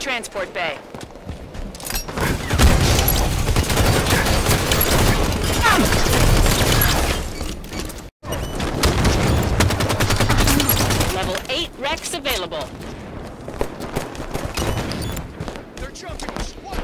Transport bay. Level 8 wrecks available. They're jumping us. Watch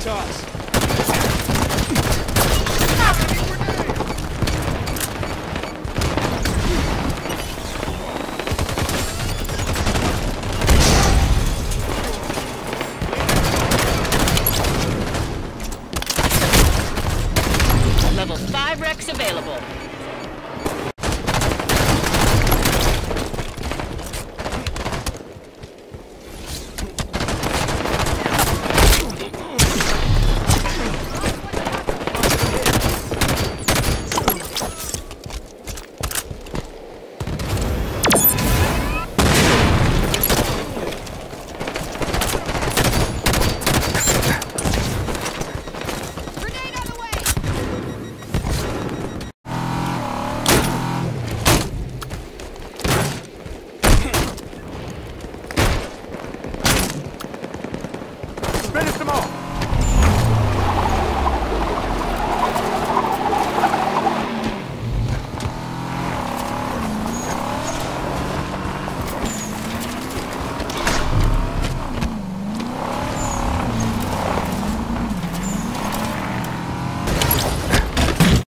toss. Level 5 wrecks available. Finish them all!